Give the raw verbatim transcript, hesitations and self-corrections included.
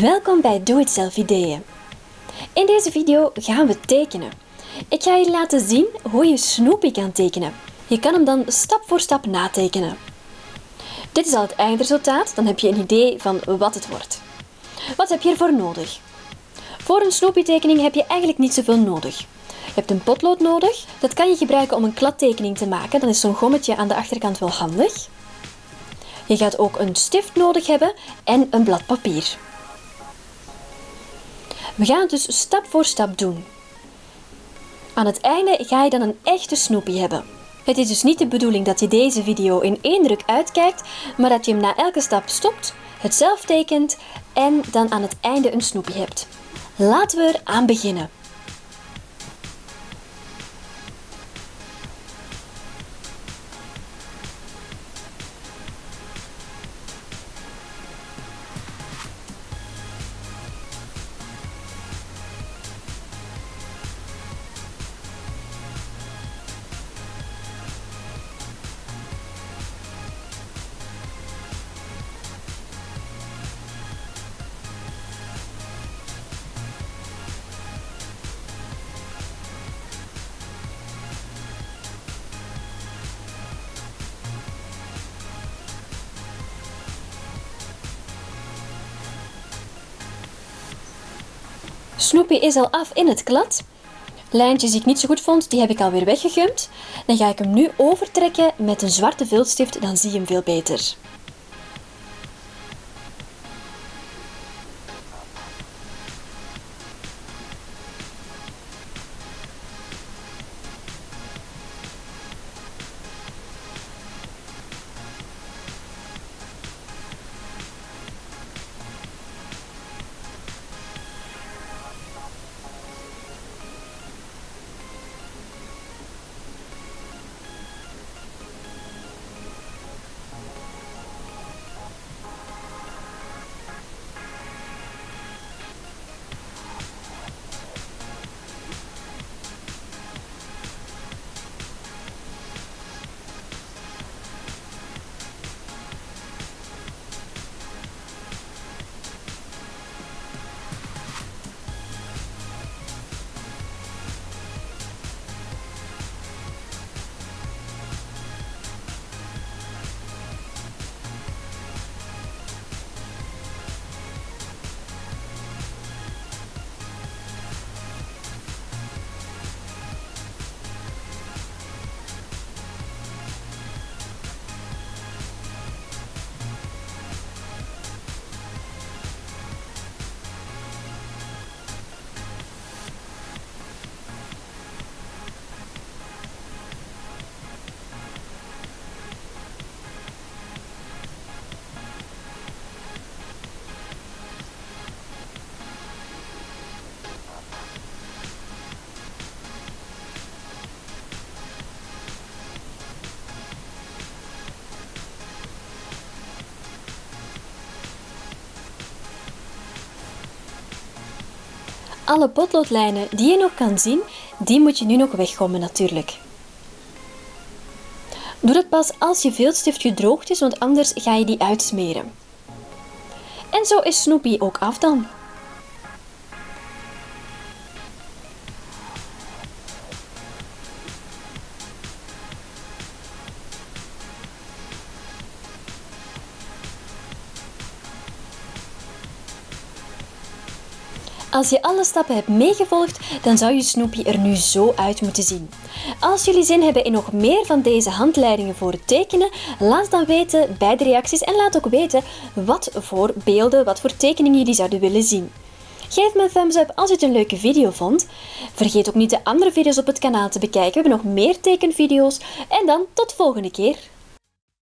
Welkom bij Doe-het-zelf ideeën. In deze video gaan we tekenen. Ik ga je laten zien hoe je Snoopy kan tekenen. Je kan hem dan stap voor stap natekenen. Dit is al het eindresultaat, dan heb je een idee van wat het wordt. Wat heb je ervoor nodig? Voor een Snoopy tekening heb je eigenlijk niet zoveel nodig. Je hebt een potlood nodig, dat kan je gebruiken om een kladtekening te maken, dan is zo'n gommetje aan de achterkant wel handig. Je gaat ook een stift nodig hebben en een blad papier. We gaan het dus stap voor stap doen. Aan het einde ga je dan een echte Snoopy hebben. Het is dus niet de bedoeling dat je deze video in één druk uitkijkt, maar dat je hem na elke stap stopt, het zelf tekent en dan aan het einde een Snoopy hebt. Laten we eraan beginnen. Snoopy is al af in het klad. Lijntjes die ik niet zo goed vond, die heb ik alweer weggegumd. Dan ga ik hem nu overtrekken met een zwarte viltstift, dan zie je hem veel beter. Alle potloodlijnen die je nog kan zien, die moet je nu nog weggommen natuurlijk. Doe dat pas als je viltstift gedroogd is, want anders ga je die uitsmeren. En zo is Snoopy ook af dan. Als je alle stappen hebt meegevolgd, dan zou je Snoopy er nu zo uit moeten zien. Als jullie zin hebben in nog meer van deze handleidingen voor het tekenen, laat dan weten bij de reacties en laat ook weten wat voor beelden, wat voor tekeningen jullie zouden willen zien. Geef me een thumbs up als je het een leuke video vond. Vergeet ook niet de andere video's op het kanaal te bekijken, we hebben nog meer tekenvideo's en dan tot de volgende keer!